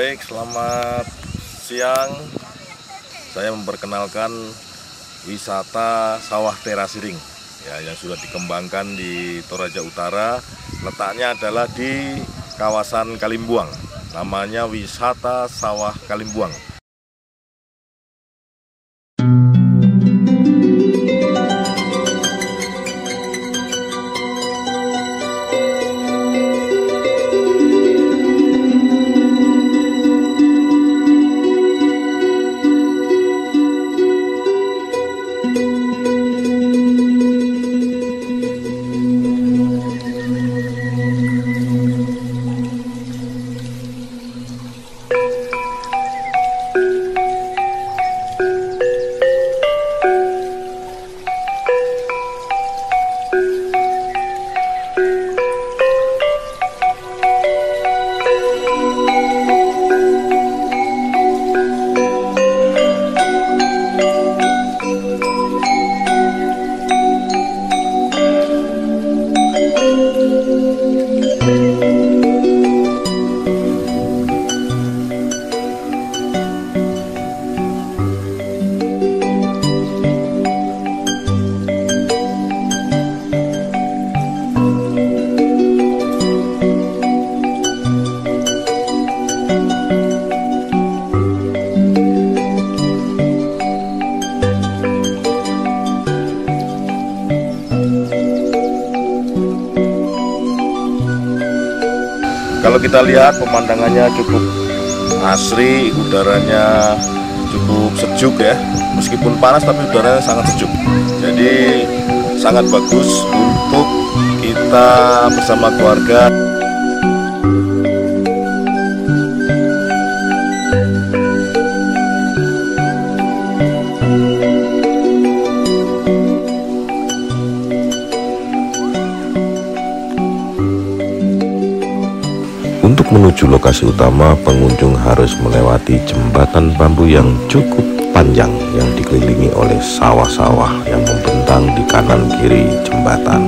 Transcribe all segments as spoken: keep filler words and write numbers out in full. Baik, selamat siang. Saya memperkenalkan wisata sawah terasiring ya, yang sudah dikembangkan di Toraja Utara. Letaknya adalah di kawasan Kalimbuang. Namanya wisata sawah Kalimbuang. Kalau kita lihat pemandangannya cukup asri, udaranya cukup sejuk ya. Meskipun panas tapi udaranya sangat sejuk. Jadi sangat bagus untuk kita bersama keluarga. Untuk menuju lokasi utama, pengunjung harus melewati jembatan bambu yang cukup panjang yang dikelilingi oleh sawah-sawah yang membentang di kanan kiri jembatan.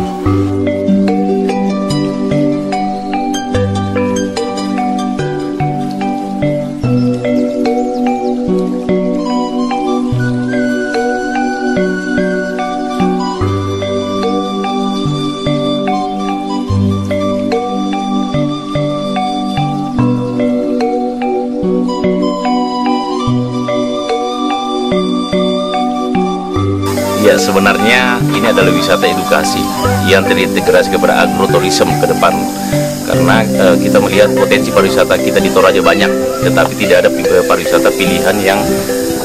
Ya, sebenarnya ini adalah wisata edukasi yang terintegrasi kepada agroturism ke depan, karena e, kita melihat potensi pariwisata kita di Toraja banyak, tetapi tidak ada pariwisata pilihan yang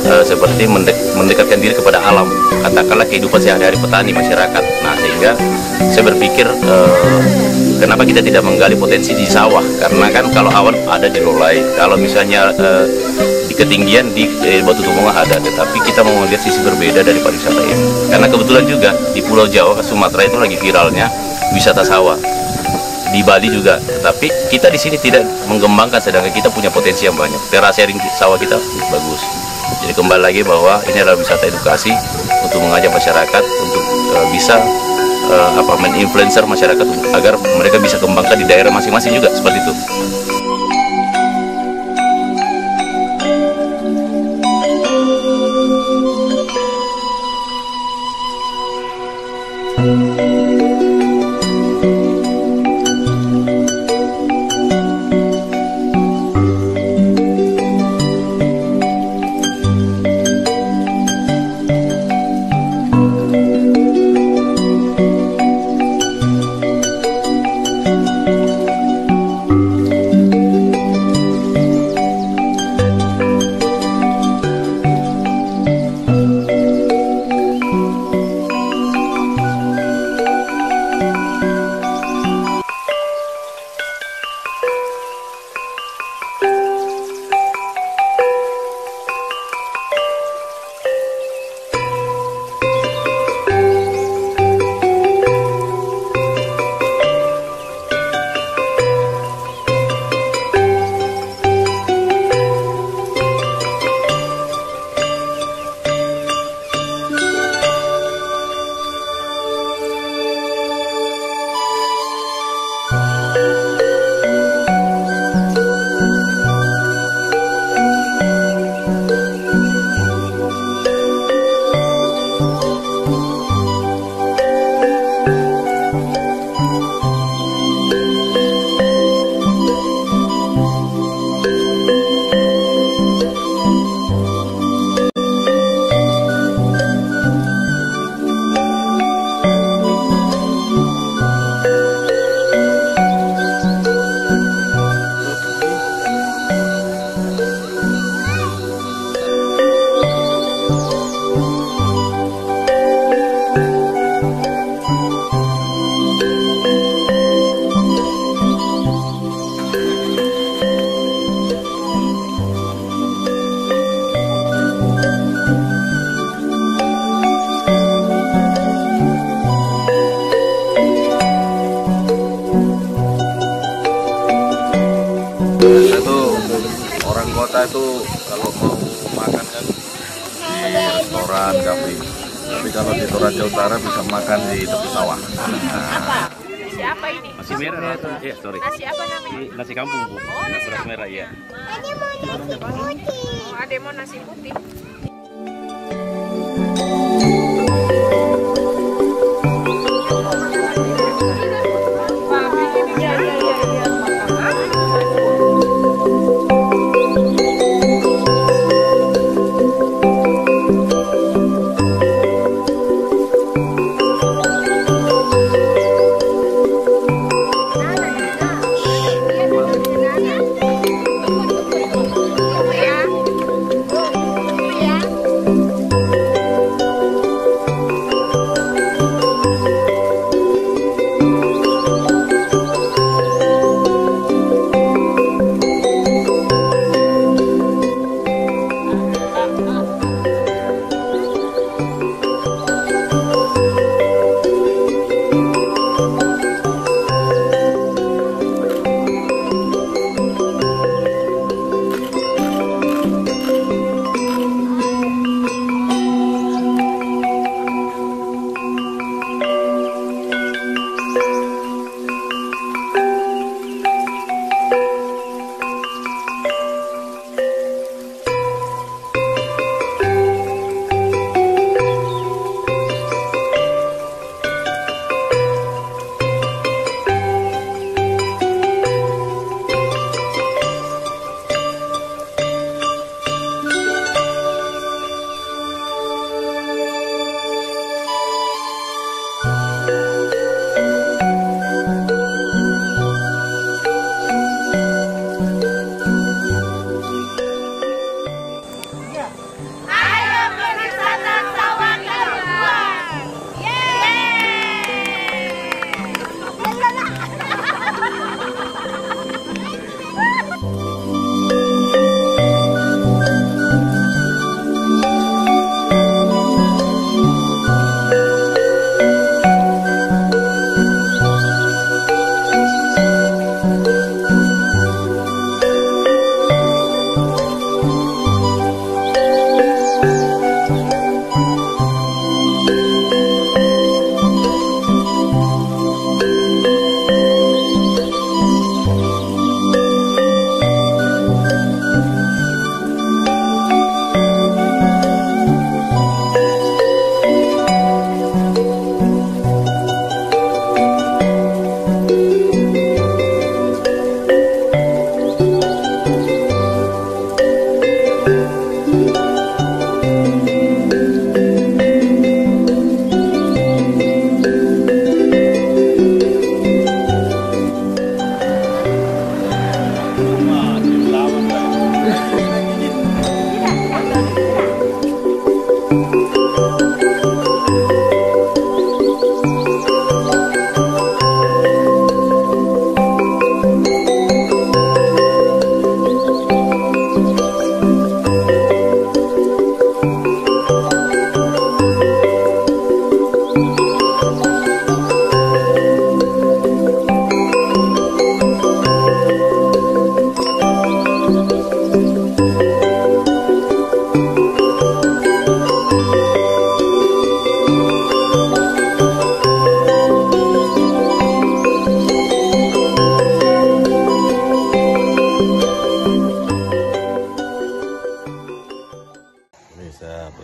e, seperti mendek, mendekatkan diri kepada alam, katakanlah kehidupan sehari-hari petani masyarakat. Nah, sehingga saya berpikir e, kenapa kita tidak menggali potensi di sawah, karena kan kalau awan ada di Lolai, kalau misalnya e, ketinggian di eh, Batu Tunggunga ada, tetapi kita mau melihat sisi berbeda dari pariwisata ini. Karena kebetulan juga di Pulau Jawa, Sumatera itu lagi viralnya wisata sawah. Di Bali juga, tetapi kita di sini tidak mengembangkan, sedangkan kita punya potensi yang banyak. Terasiring sawah kita bagus. Jadi kembali lagi bahwa ini adalah wisata edukasi untuk mengajak masyarakat untuk uh, bisa uh, apa men-influencer masyarakat agar mereka bisa kembangkan di daerah masing-masing juga seperti itu. itu kalau mau makan kan di restoran, kafe. Tapi kalau di Toraja Utara bisa makan di tepi sawah. Nah. Nasi apa ini? Nasi merah, atau ya, sorry. Nasi apa namanya? Nasi kampung, Bu. Oh, nasi merah, ya. Ade mau nasi putih. Oh, Ade mau nasi putih.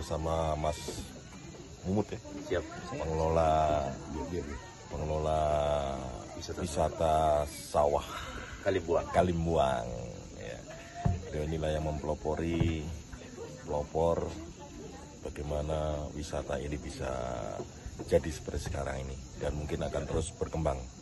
Bersama Mas Mumut ya, siap, pengelola pengelola wisata, wisata sawah Kalimbuang. Kalimbuang ya. Beliau inilah yang mempelopori pelopor bagaimana wisata ini bisa jadi seperti sekarang ini dan mungkin akan terus berkembang.